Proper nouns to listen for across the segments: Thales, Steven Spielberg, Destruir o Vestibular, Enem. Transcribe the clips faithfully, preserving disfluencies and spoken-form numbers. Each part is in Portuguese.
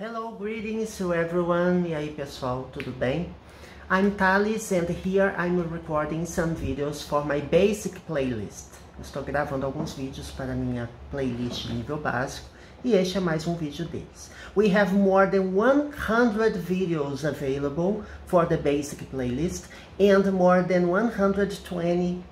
Hello, greetings to everyone. E aí, pessoal, tudo bem? I'm Thales and here I'm recording some videos for my basic playlist. Eu estou gravando alguns vídeos para minha playlist de nível básico e este é mais um vídeo deles. We have more than one hundred videos available for the basic playlist and more than one hundred twenty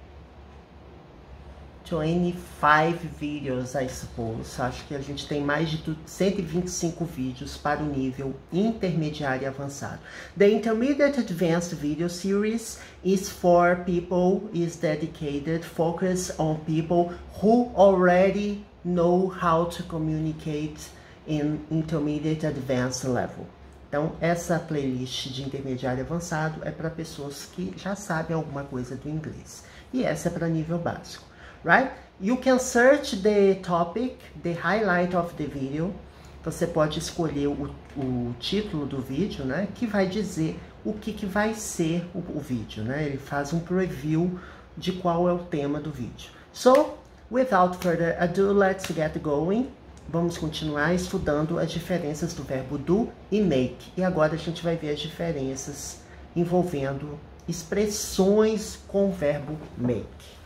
twenty-five videos, I suppose. Acho que a gente tem mais de cento e vinte e cinco vídeos para o nível intermediário e avançado. The Intermediate Advanced Video Series is for people, is dedicated, focus on people who already know how to communicate in intermediate advanced level. Então, essa playlist de intermediário e avançado é para pessoas que já sabem alguma coisa do inglês. E essa é para nível básico. Right? You can search the topic, the highlight of the video. Você pode escolher o, o título do vídeo, né? Que vai dizer o que, que vai ser o, o vídeo, né? Ele faz um preview de qual é o tema do vídeo. So, without further ado, let's get going. Vamos continuar estudando as diferenças do verbo do e make. E agora a gente vai ver as diferenças envolvendo expressões com o verbo make.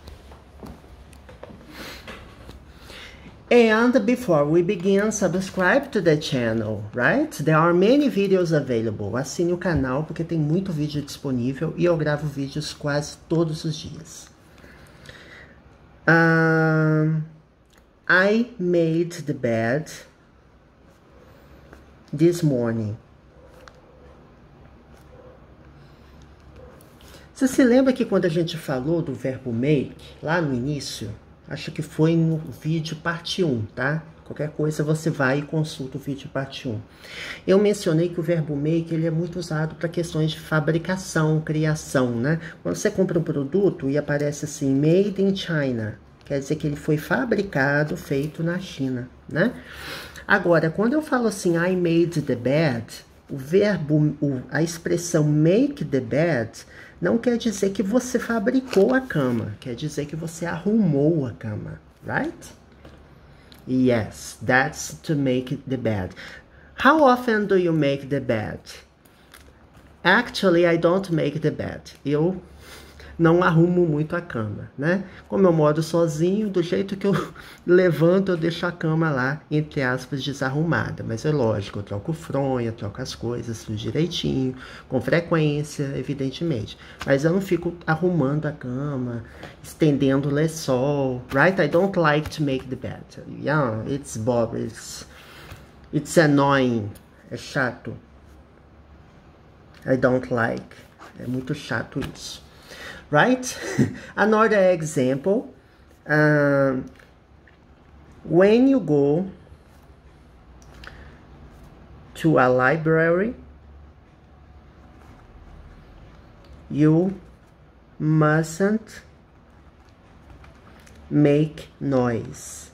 And before we begin, subscribe to the channel, right? There are many videos available. Assine o canal porque tem muito vídeo disponível e eu gravo vídeos quase todos os dias. Um, I made the bed this morning. Você se lembra que quando a gente falou do verbo make, lá no início... Acho que foi no vídeo parte um, tá? Qualquer coisa você vai e consulta o vídeo parte um. Eu mencionei que o verbo make ele é muito usado para questões de fabricação, criação, né? Quando você compra um produto e aparece assim, made in China, quer dizer que ele foi fabricado, feito na China, né? Agora, quando eu falo assim, I made the bed, o verbo, a expressão make the bed... Não quer dizer que você fabricou a cama. Quer dizer que você arrumou a cama. Right? Yes, that's to make the bed. How often do you make the bed? Actually, I don't make the bed. Eu não arrumo muito a cama, né? Como eu moro sozinho, do jeito que eu levanto, eu deixo a cama lá, entre aspas, desarrumada. Mas é lógico, eu troco fronha, troco as coisas tudo direitinho, com frequência, evidentemente. Mas eu não fico arrumando a cama, estendendo o lençol, right? I don't like to make the bed. Yeah, it's boring, it's, it's annoying, é chato. I don't like, é muito chato isso. Right? Another example, um, when you go to a library, you mustn't make noise.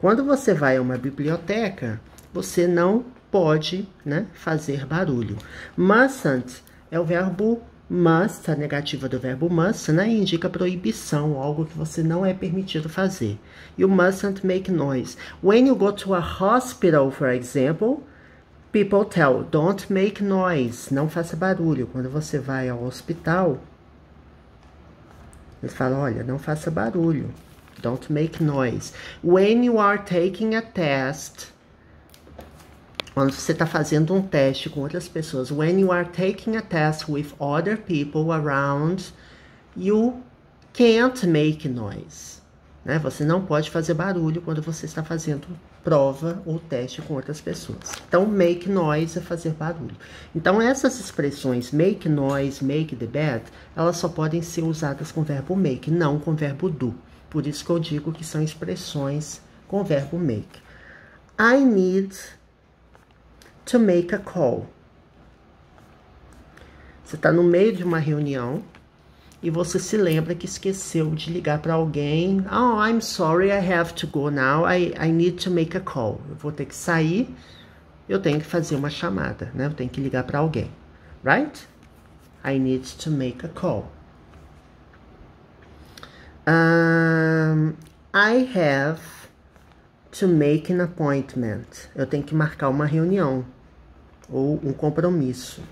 Quando você vai a uma biblioteca, você não pode, né, fazer barulho. Mustn't é o verbo must, a negativa do verbo must, né, indica proibição, algo que você não é permitido fazer. You mustn't make noise. When you go to a hospital, for example, people tell, don't make noise, não faça barulho. Quando você vai ao hospital, eles falam, olha, não faça barulho, don't make noise. When you are taking a test, quando você está fazendo um teste com outras pessoas, when you are taking a test with other people around, you can't make noise. Né? Você não pode fazer barulho quando você está fazendo prova ou teste com outras pessoas. Então, make noise é fazer barulho. Então, essas expressões, make noise, make the bed, elas só podem ser usadas com o verbo make, não com o verbo do. Por isso que eu digo que são expressões com o verbo make. I need... to make a call. Você está no meio de uma reunião e você se lembra que esqueceu de ligar para alguém. Oh, I'm sorry, I have to go now. I, I need to make a call. Eu vou ter que sair, eu tenho que fazer uma chamada, né? Eu tenho que ligar para alguém. Right? I need to make a call. Um, I have to make an appointment. Eu tenho que marcar uma reunião. ou um compromisso.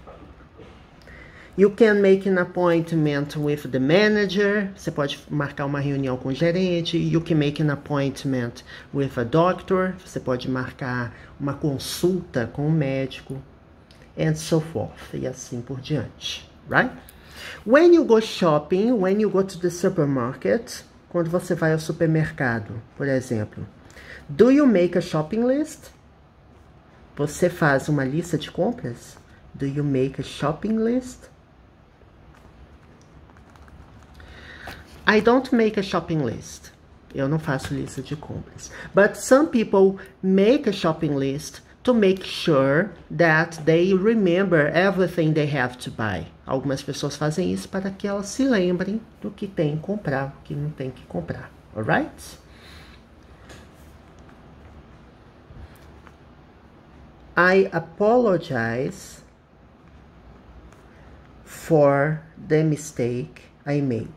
You can make an appointment with the manager. Você pode marcar uma reunião com o gerente. You can make an appointment with a doctor. Você pode marcar uma consulta com o médico. And so forth. E assim por diante. Right? When you go shopping, when you go to the supermarket, quando você vai ao supermercado, por exemplo. Do you make a shopping list? Você faz uma lista de compras? Do you make a shopping list? I don't make a shopping list. Eu não faço lista de compras. But some people make a shopping list to make sure that they remember everything they have to buy. Algumas pessoas fazem isso para que elas se lembrem do que tem que comprar, o que não tem que comprar. Alright? I apologize for the mistake I made.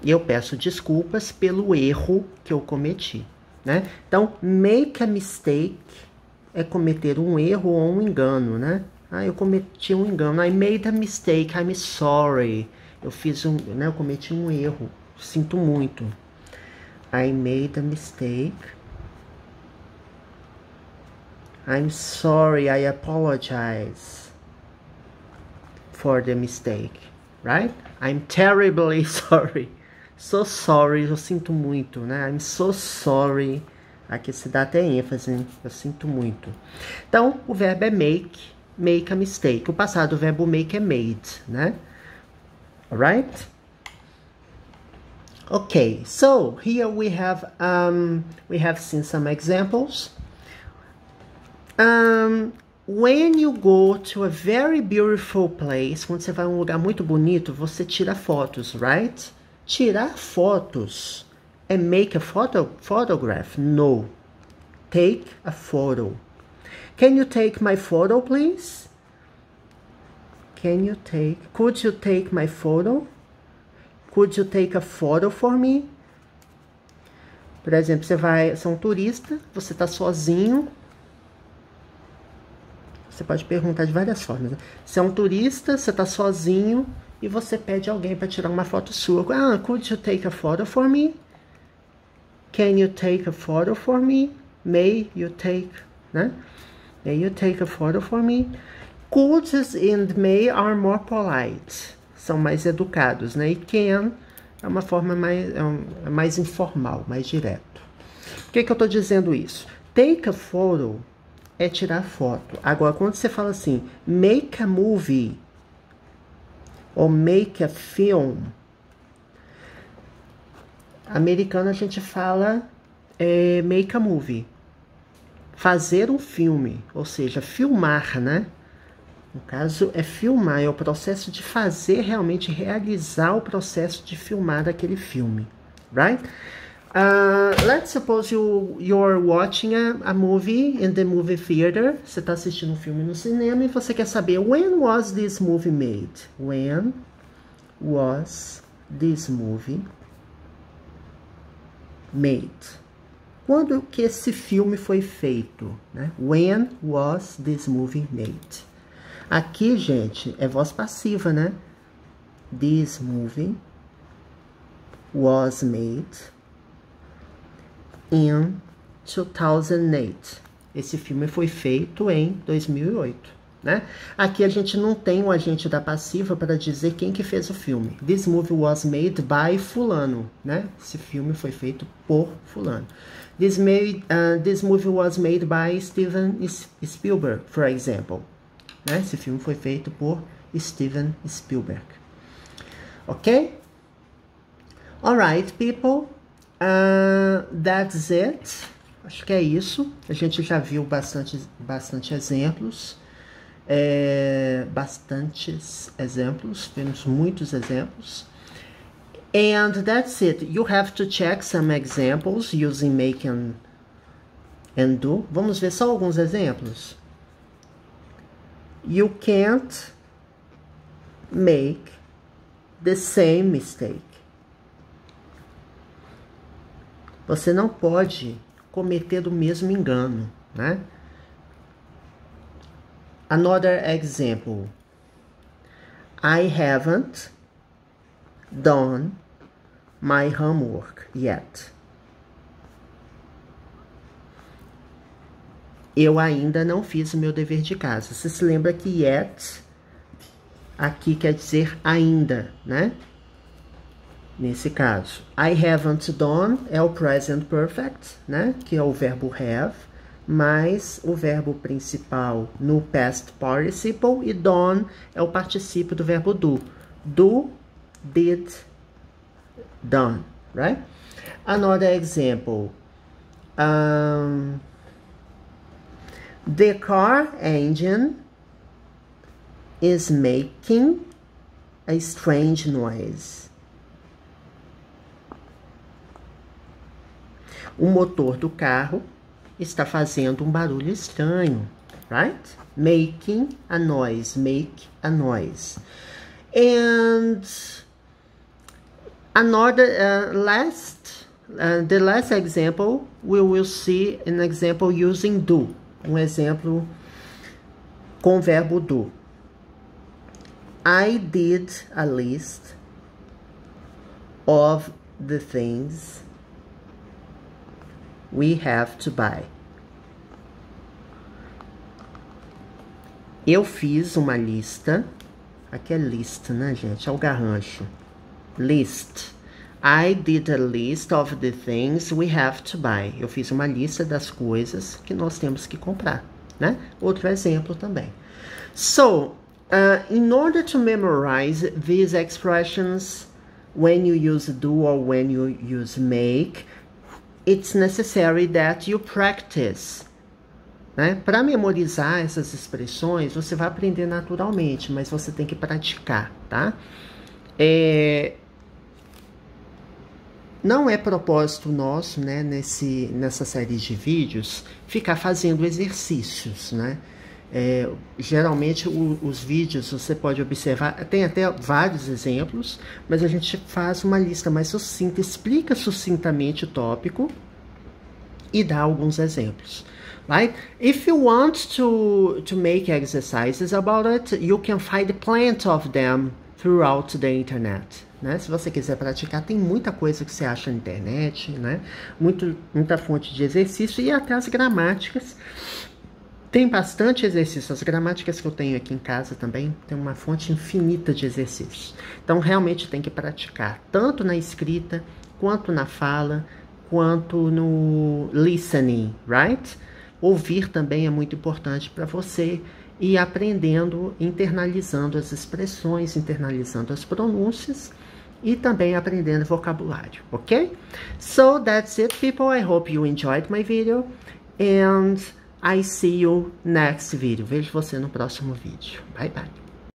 E eu peço desculpas pelo erro que eu cometi, né? Então, make a mistake é cometer um erro ou um engano, né? Ah, eu cometi um engano. I made a mistake. I'm sorry. Eu fiz um, né? Eu cometi um erro. Sinto muito. I made a mistake. I'm sorry. I apologize for the mistake. Right? I'm terribly sorry. So sorry, eu sinto muito, né? I'm so sorry. Aqui se dá até ênfase, né? Eu sinto muito. Então, o verbo é make, make a mistake. O passado do verbo make é made, né? Alright? Okay, so here we have, um, we have seen some examples. Um, when you go to a very beautiful place, quando você vai a um lugar muito bonito, você tira fotos, right? Tirar fotos é make a photo, photograph? No. Take a photo. Can you take my photo, please? Can you take... Could you take my photo? Could you take a photo for me? Por exemplo, você vai... Você é um turista, você está sozinho. Você pode perguntar de várias formas. Você é um turista, você está sozinho... E você pede alguém para tirar uma foto sua. Ah, could you take a photo for me? Can you take a photo for me? May you take, né? May you take a photo for me? Coulds and may are more polite. São mais educados, né? E can é uma forma mais, é um, é mais informal, mais direto. Por que que eu estou dizendo isso? Take a photo é tirar foto. Agora, quando você fala assim, make a movie... ou make a film. Americano a gente fala é, make a movie. Fazer um filme, ou seja, filmar, né? No caso é filmar, é o processo de fazer, realmente realizar o processo de filmar aquele filme, right? Uh, let's suppose you, you're watching a, a movie in the movie theater. Você está assistindo um filme no cinema e você quer saber when was this movie made? When was this movie made? Quando que esse filme foi feito? Né? When was this movie made? Aqui, gente, é voz passiva, né? This movie was made in two thousand eight. Esse filme foi feito em dois mil e oito, né? Aqui a gente não tem o agente da passiva para dizer quem que fez o filme. This movie was made by fulano, né? Esse filme foi feito por fulano. This, made, uh, this movie was made by Steven Spielberg, for example. Né? Esse filme foi feito por Steven Spielberg. Ok? Alright, people. Uh, that's it. Acho que é isso. A gente já viu bastante, bastante exemplos. É, bastantes exemplos. Temos muitos exemplos. And that's it. You have to check some examples using make and, and do. Vamos ver só alguns exemplos. You can't make the same mistake. Você não pode cometer o mesmo engano, né? Another example. I haven't done my homework yet. Eu ainda não fiz o meu dever de casa. Você se lembra que yet aqui quer dizer ainda, né? Nesse caso, I haven't done é o present perfect, né? Que é o verbo have, mais o verbo principal no past participle, e done é o particípio do verbo do. Do, did, done, right? Another example. Um, the car engine is making a strange noise. O motor do carro está fazendo um barulho estranho, right? Making a noise, make a noise. And another, uh, last, uh, the last example, we will see an example using do. Um exemplo com o verbo do. I did a list of the things we have to buy. Eu fiz uma lista. Aqui é list, né, gente? É o garrancho. List. I did a list of the things we have to buy. Eu fiz uma lista das coisas que nós temos que comprar, né? Outro exemplo também. So, uh, in order to memorize these expressions, when you use do or when you use make, it's necessary that you practice. Né? Para memorizar essas expressões, você vai aprender naturalmente, mas você tem que praticar, tá? É... Não é propósito nosso, né, nesse, nessa série de vídeos, ficar fazendo exercícios, né? É, geralmente o, os vídeos você pode observar, tem até vários exemplos, mas a gente faz uma lista mais sucinta, explica sucintamente o tópico e dá alguns exemplos, right? If you want to, to make exercises about it, you can find plenty of them throughout the internet, né? Se você quiser praticar, tem muita coisa que você acha na internet, né? Muito, muita fonte de exercício e até as gramáticas. Tem bastante exercício, as gramáticas que eu tenho aqui em casa também, tem uma fonte infinita de exercícios. Então, realmente tem que praticar, tanto na escrita, quanto na fala, quanto no listening, right? Ouvir também é muito importante para você ir aprendendo, internalizando as expressões, internalizando as pronúncias e também aprendendo vocabulário, ok? So, that's it, people. I hope you enjoyed my video and I see you next video. Vejo você no próximo vídeo. Bye, bye.